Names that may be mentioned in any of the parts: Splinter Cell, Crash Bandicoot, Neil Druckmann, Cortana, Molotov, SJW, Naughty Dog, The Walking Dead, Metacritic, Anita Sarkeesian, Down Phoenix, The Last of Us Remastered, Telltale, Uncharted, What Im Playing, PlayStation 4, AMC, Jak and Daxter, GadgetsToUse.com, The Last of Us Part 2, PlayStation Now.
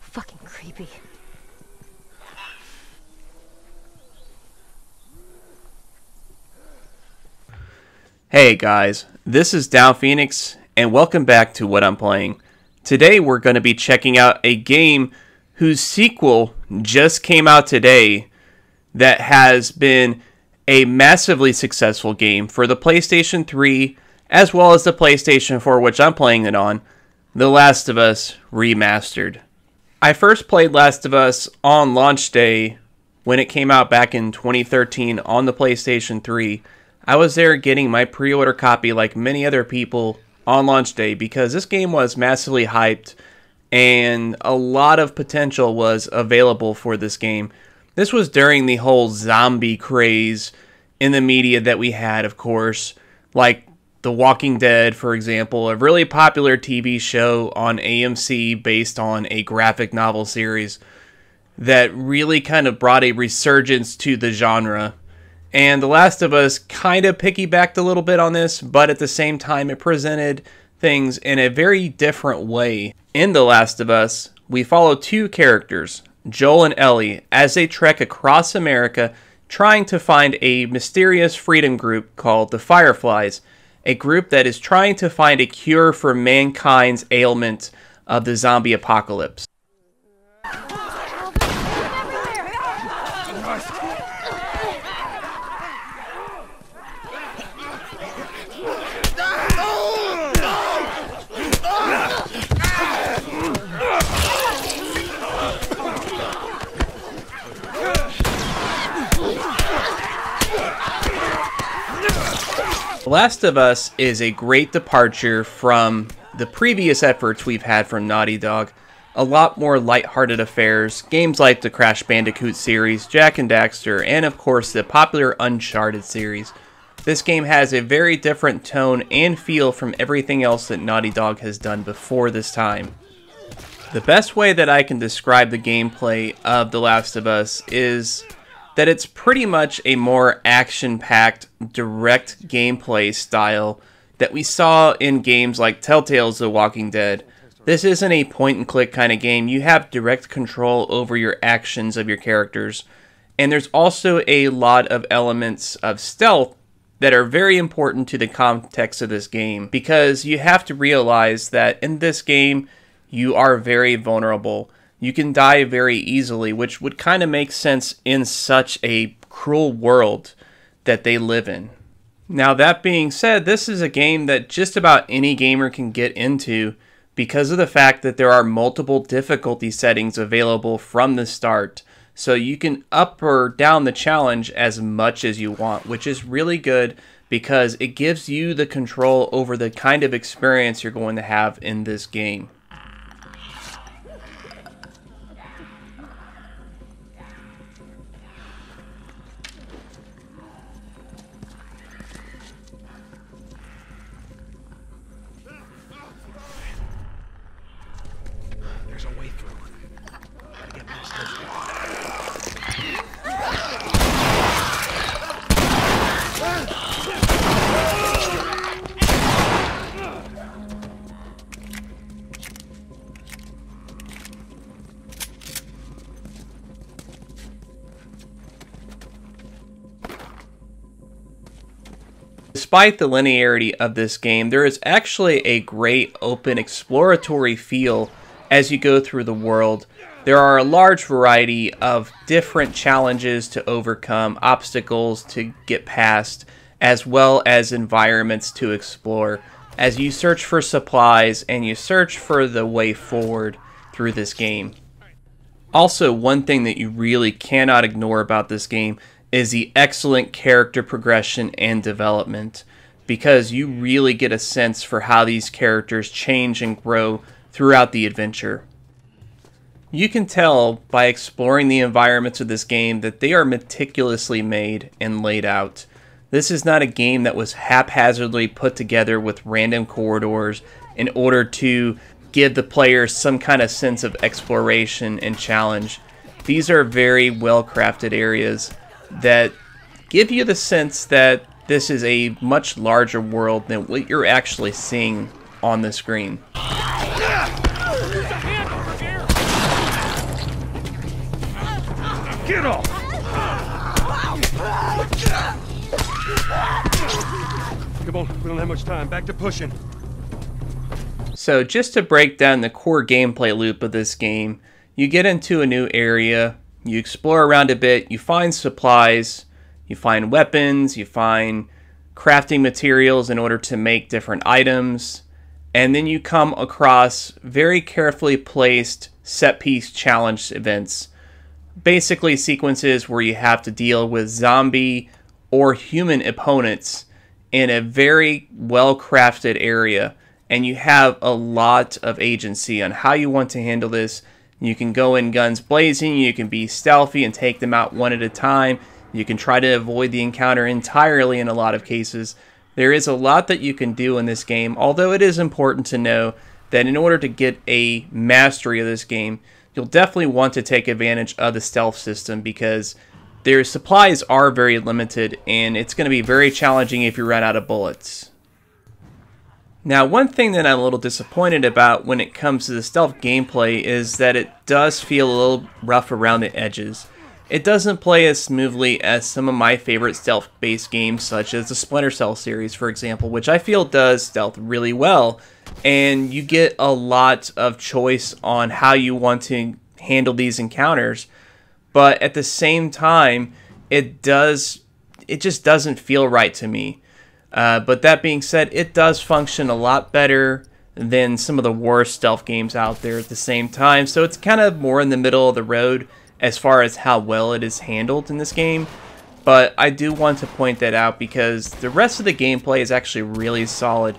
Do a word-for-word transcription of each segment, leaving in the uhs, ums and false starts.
Fucking creepy. Hey guys, this is Down Phoenix, and welcome back to What I'm Playing. Today we're going to be checking out a game whose sequel just came out today that has been a massively successful game for the PlayStation three as well as the PlayStation four, which I'm playing it on, The Last of Us Remastered. I first played Last of Us on launch day when it came out back in twenty thirteen on the PlayStation three. I was there getting my pre-order copy like many other people on launch day because this game was massively hyped and a lot of potential was available for this game. This was during the whole zombie craze in the media that we had, of course, like The Walking Dead, for example, a really popular T V show on A M C based on a graphic novel series that really kind of brought a resurgence to the genre. And The Last of Us kind of piggybacked a little bit on this, but at the same time, it presented things in a very different way. In The Last of Us, we follow two characters, Joel and Ellie, as they trek across America trying to find a mysterious freedom group called the Fireflies, a group that is trying to find a cure for mankind's ailment of the zombie apocalypse. The Last of Us is a great departure from the previous efforts we've had from Naughty Dog. A lot more lighthearted affairs, games like the Crash Bandicoot series, Jak and Daxter, and of course the popular Uncharted series. This game has a very different tone and feel from everything else that Naughty Dog has done before this time. The best way that I can describe the gameplay of The Last of Us is that it's pretty much a more action-packed, direct gameplay style that we saw in games like Telltale's The Walking Dead. This isn't a point-and-click kind of game. You have direct control over your actions of your characters, and there's also a lot of elements of stealth that are very important to the context of this game, because you have to realize that in this game, you are very vulnerable. You can die very easily, which would kind of make sense in such a cruel world that they live in. Now, that being said, this is a game that just about any gamer can get into because of the fact that there are multiple difficulty settings available from the start. So you can up or down the challenge as much as you want, which is really good because it gives you the control over the kind of experience you're going to have in this game. Despite the linearity of this game, there is actually a great open exploratory feel as you go through the world. There are a large variety of different challenges to overcome, obstacles to get past, as well as environments to explore as you search for supplies and you search for the way forward through this game. Also, one thing that you really cannot ignore about this game is the excellent character progression and development, because you really get a sense for how these characters change and grow throughout the adventure. You can tell by exploring the environments of this game that they are meticulously made and laid out. This is not a game that was haphazardly put together with random corridors in order to give the player some kind of sense of exploration and challenge. These are very well-crafted areas that give you the sense that this is a much larger world than what you're actually seeing on the screen. Get off! Come on, we don't have much time. Back to pushing. So just to break down the core gameplay loop of this game, you get into a new area, you explore around a bit, you find supplies, you find weapons, you find crafting materials in order to make different items, and then you come across very carefully placed set-piece challenge events. Basically sequences where you have to deal with zombie or human opponents in a very well-crafted area, and you have a lot of agency on how you want to handle this. You can go in guns blazing, you can be stealthy and take them out one at a time, you can try to avoid the encounter entirely in a lot of cases. There is a lot that you can do in this game, although it is important to know that in order to get a mastery of this game, you'll definitely want to take advantage of the stealth system because their supplies are very limited and it's going to be very challenging if you run out of bullets. Now, one thing that I'm a little disappointed about when it comes to the stealth gameplay is that it does feel a little rough around the edges. It doesn't play as smoothly as some of my favorite stealth-based games, such as the Splinter Cell series, for example, which I feel does stealth really well. And you get a lot of choice on how you want to handle these encounters. But at the same time, it does it just doesn't feel right to me. Uh, but that being said, it does function a lot better than some of the worst stealth games out there at the same time. So it's kind of more in the middle of the road as far as how well it is handled in this game, but I do want to point that out because the rest of the gameplay is actually really solid,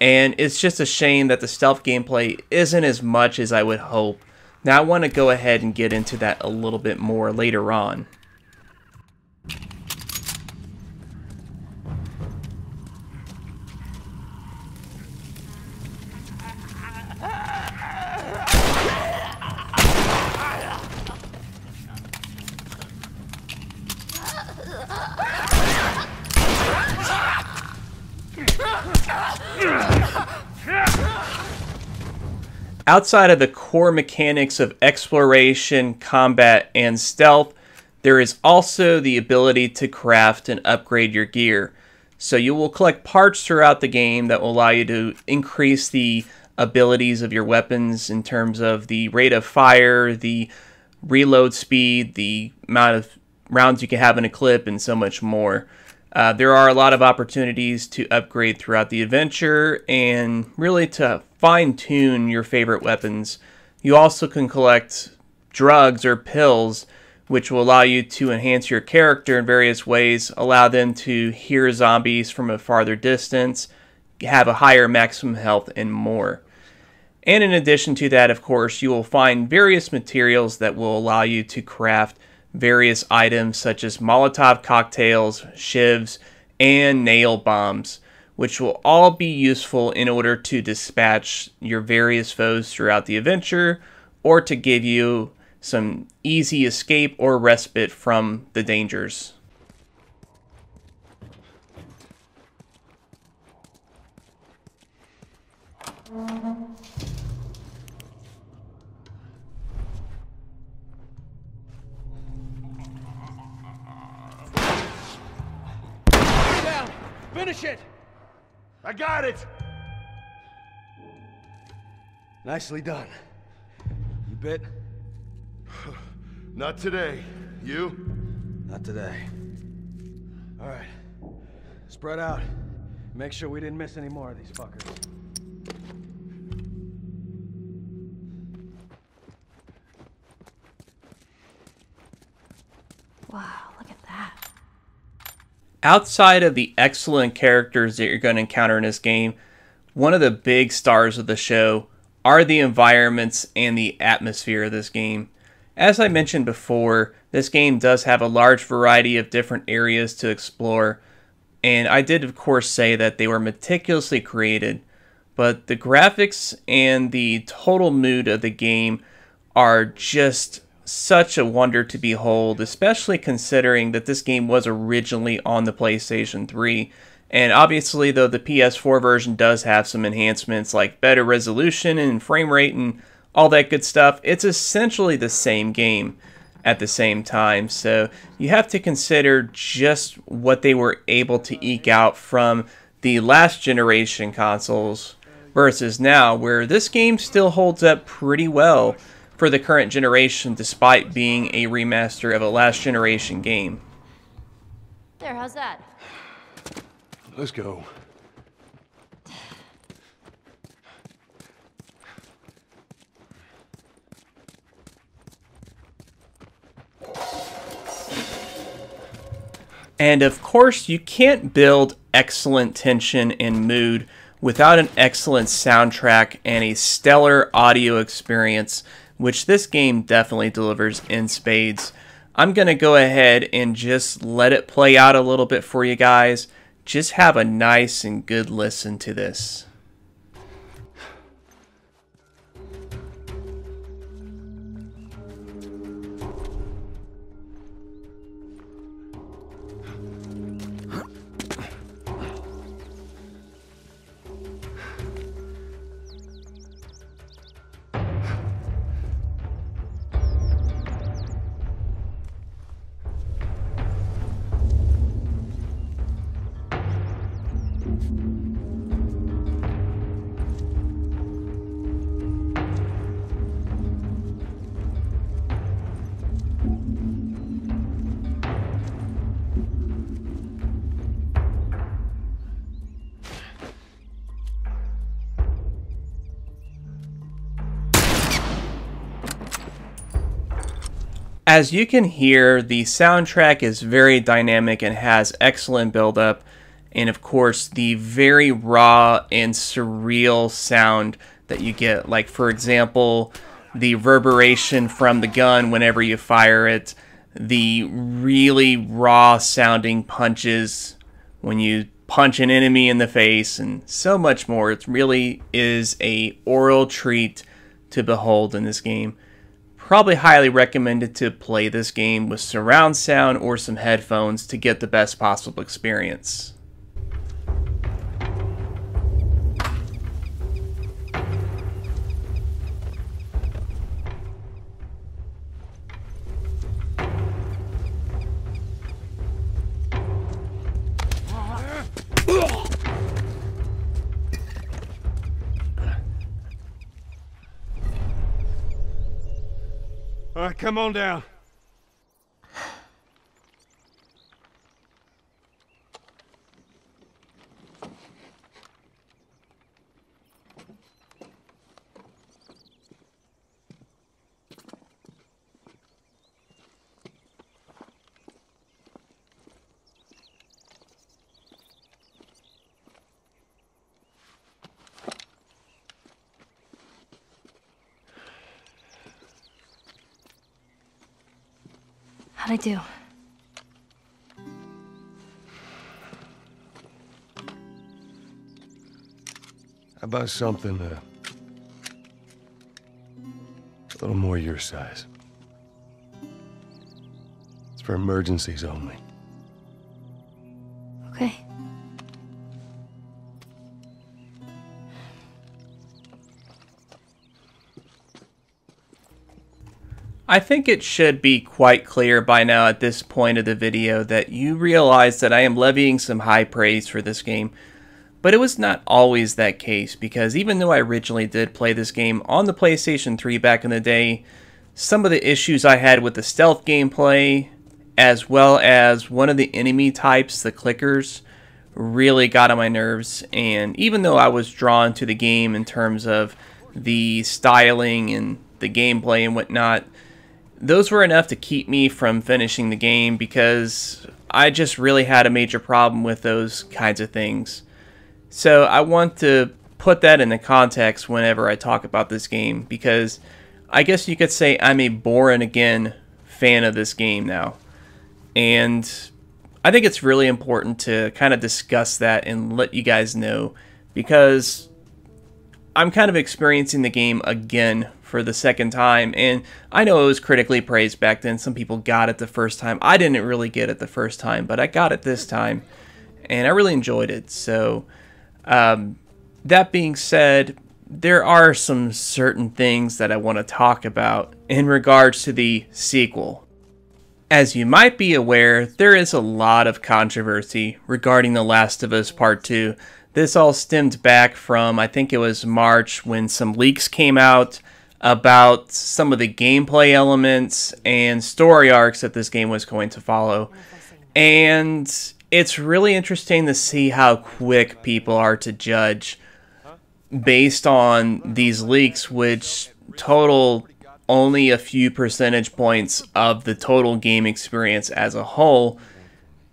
and it's just a shame that the stealth gameplay isn't as much as I would hope. Now I want to go ahead and get into that a little bit more later on. Outside of the core mechanics of exploration, combat, and stealth, there is also the ability to craft and upgrade your gear. So you will collect parts throughout the game that will allow you to increase the abilities of your weapons in terms of the rate of fire, the reload speed, the amount of rounds you can have in a clip, and so much more. Uh, there are a lot of opportunities to upgrade throughout the adventure and really to fine-tune your favorite weapons. You also can collect drugs or pills, which will allow you to enhance your character in various ways, allow them to hear zombies from a farther distance, have a higher maximum health, and more. And in addition to that, of course, you will find various materials that will allow you to craft various items such as Molotov cocktails, shivs, and nail bombs, which will all be useful in order to dispatch your various foes throughout the adventure or to give you some easy escape or respite from the dangers. Finish it! I got it! Nicely done. You bit? Not today. You? Not today. All right. Spread out. Make sure we didn't miss any more of these fuckers. Wow. Outside of the excellent characters that you're going to encounter in this game, one of the big stars of the show are the environments and the atmosphere of this game. As I mentioned before, this game does have a large variety of different areas to explore, and I did of course say that they were meticulously created, but the graphics and the total mood of the game are just such a wonder to behold, especially considering that this game was originally on the PlayStation three. And obviously, though, the P S four version does have some enhancements like better resolution and frame rate and all that good stuff, it's essentially the same game at the same time. So you have to consider just what they were able to eke out from the last generation consoles versus now, where this game still holds up pretty well for the current generation despite being a remaster of a last generation game. There, how's that? Let's go. And of course, you can't build excellent tension and mood without an excellent soundtrack and a stellar audio experience, which this game definitely delivers in spades. I'm going to go ahead and just let it play out a little bit for you guys. Just have a nice and good listen to this. As you can hear, the soundtrack is very dynamic and has excellent build-up, and of course the very raw and surreal sound that you get, like for example the reverberation from the gun whenever you fire it, the really raw sounding punches when you punch an enemy in the face, and so much more. It really is an oral treat to behold in this game. Probably highly recommended to play this game with surround sound or some headphones to get the best possible experience. All right, come on down. I do. About something uh, a little more your size. It's for emergencies only. Okay. I think it should be quite clear by now at this point of the video that you realize that I am levying some high praise for this game, but it was not always that case, because even though I originally did play this game on the PlayStation three back in the day, some of the issues I had with the stealth gameplay, as well as one of the enemy types, the clickers, really got on my nerves. And even though I was drawn to the game in terms of the styling and the gameplay and whatnot, those were enough to keep me from finishing the game because I just really had a major problem with those kinds of things. So I want to put that into context whenever I talk about this game, because I guess you could say I'm a born again fan of this game now. And I think it's really important to kind of discuss that and let you guys know, because I'm kind of experiencing the game again for the second time, and I know it was critically praised back then. Some people got it the first time. I didn't really get it the first time, but I got it this time, and I really enjoyed it. So, um, that being said, there are some certain things that I want to talk about in regards to the sequel. As you might be aware, there is a lot of controversy regarding The Last of Us Part two. This all stemmed back from, I think it was March, when some leaks came out about some of the gameplay elements and story arcs that this game was going to follow. And it's really interesting to see how quick people are to judge based on these leaks, which total only a few percentage points of the total game experience as a whole.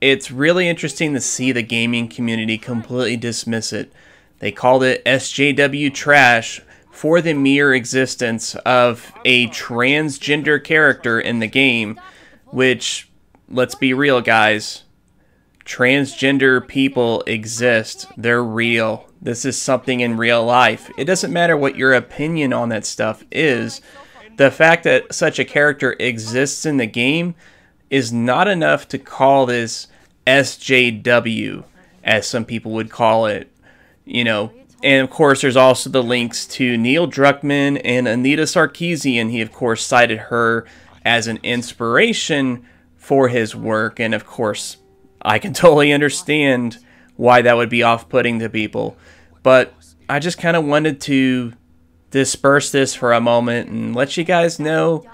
It's really interesting to see the gaming community completely dismiss it. They called it S J W trash for the mere existence of a transgender character in the game, which, let's be real guys, transgender people exist. They're real. This is something in real life. It doesn't matter what your opinion on that stuff is. The fact that such a character exists in the game is not enough to call this S J W, as some people would call it, you know. And of course, there's also the links to Neil Druckmann and Anita Sarkeesian. He, of course, cited her as an inspiration for his work. And of course, I can totally understand why that would be off-putting to people. But I just kind of wanted to disperse this for a moment and let you guys know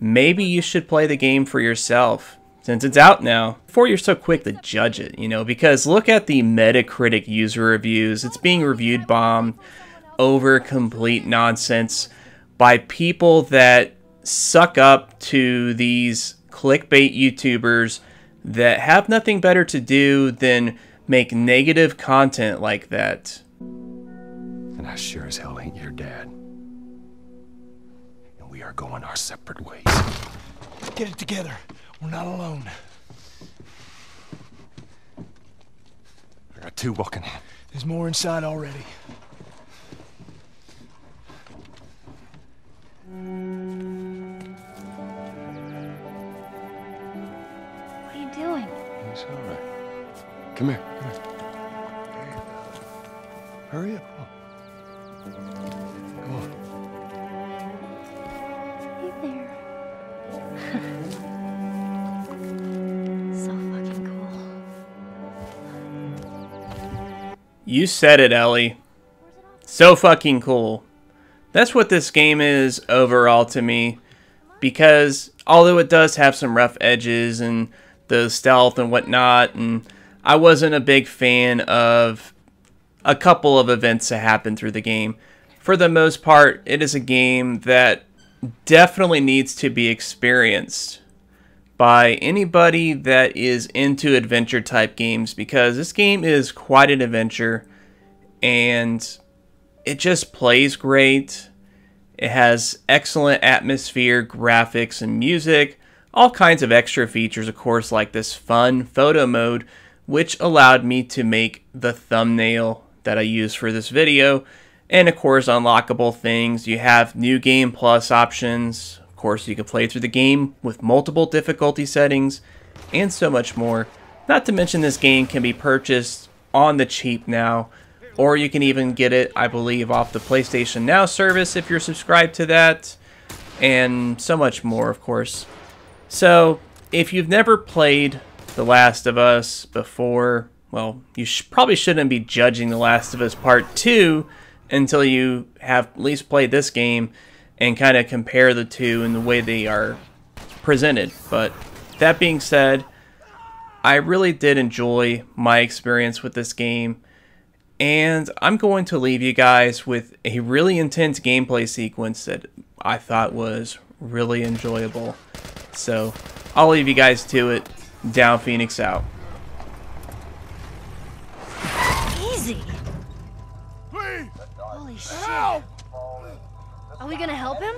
maybe you should play the game for yourself since it's out now, before you're so quick to judge it, you know, because look at the Metacritic user reviews. It's being reviewed bombed over complete nonsense by people that suck up to these clickbait YouTubers that have nothing better to do than make negative content like that. And I sure as hell ain't your dad. We are going our separate ways. Get it together. We're not alone. I got two walking in. There's more inside already. What are you doing? It's all right. Come here. Come here. There you go. Hurry up. Come on. You said it, Ellie. So fucking cool. That's what this game is overall to me. Because although it does have some rough edges and the stealth and whatnot, and I wasn't a big fan of a couple of events that happened through the game, for the most part, it is a game that definitely needs to be experienced by anybody that is into adventure type games, because this game is quite an adventure and it just plays great. It has excellent atmosphere, graphics, and music, all kinds of extra features, of course, like this fun photo mode, which allowed me to make the thumbnail that I use for this video, and of course unlockable things. You have new game plus options. Course, you can play through the game with multiple difficulty settings and so much more. Not to mention, this game can be purchased on the cheap now, or you can even get it, I believe, off the PlayStation Now service if you're subscribed to that, and so much more, of course. So if you've never played The Last of Us before, well, you sh- probably shouldn't be judging The Last of Us Part two until you have at least played this game and kind of compare the two in the way they are presented. But that being said, I really did enjoy my experience with this game, and I'm going to leave you guys with a really intense gameplay sequence that I thought was really enjoyable. So I'll leave you guys to it. Down Phoenix out. Easy. Please. Holy shit. Help. Are we gonna help him?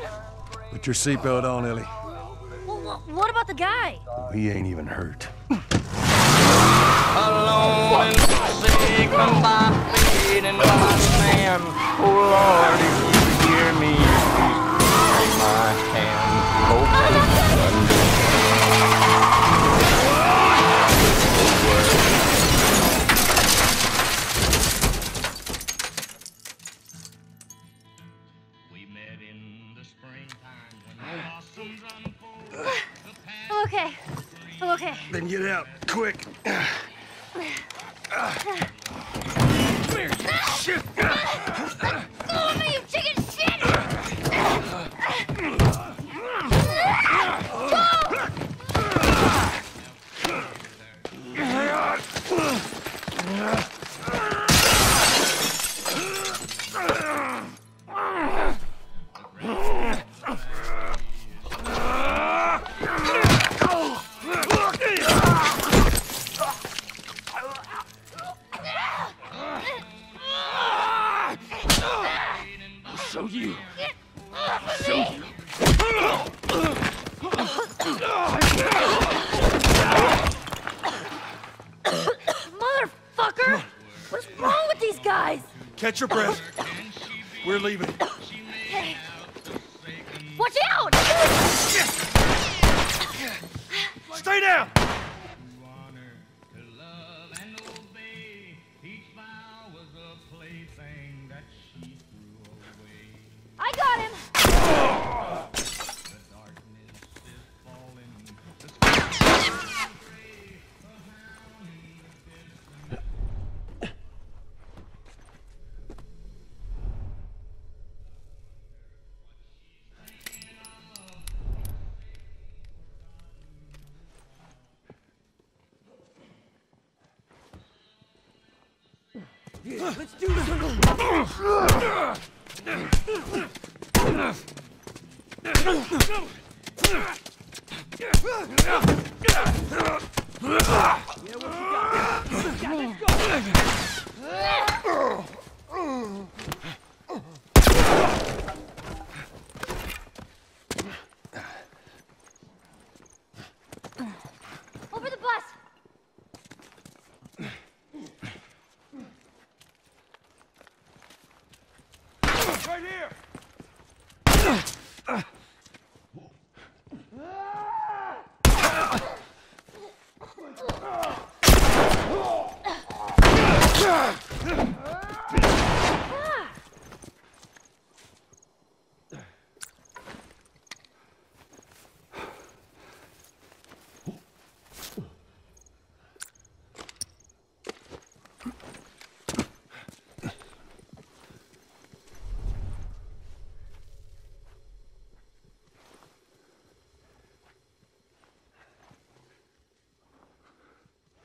Put your seatbelt on, Ellie. Well, wh what about the guy? He ain't even hurt. Alone and sick and by feet and by sand. Oh Lord, if you hear me, please. I'm okay. Then get out, quick. Come here, you shit! Let go of me, you chicken shit! Catch your breath. We're leaving. Hey. Watch out! Stay down! I got him! Yeah, let's do this! Over the bus! Right here! Uh,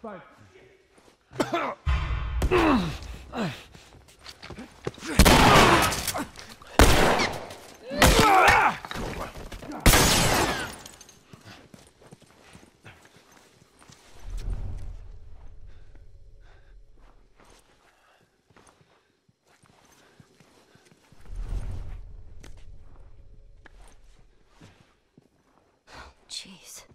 Fine. Jeez.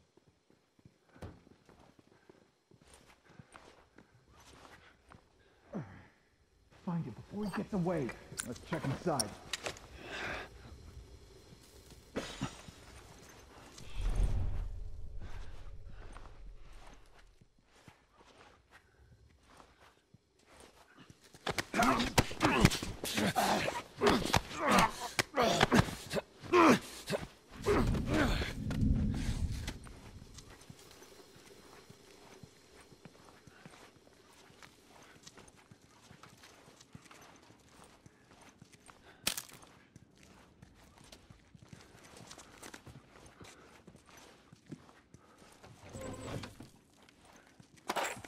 Before he gets away, let's check inside.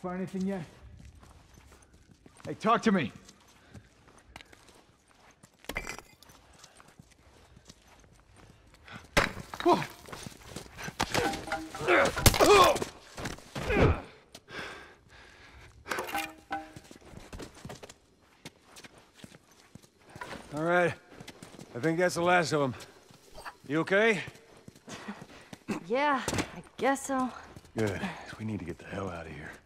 Find anything yet? Hey, talk to me. Whoa. All right. I think that's the last of them. You okay? Yeah, I guess so. Good. We need to get the hell out of here.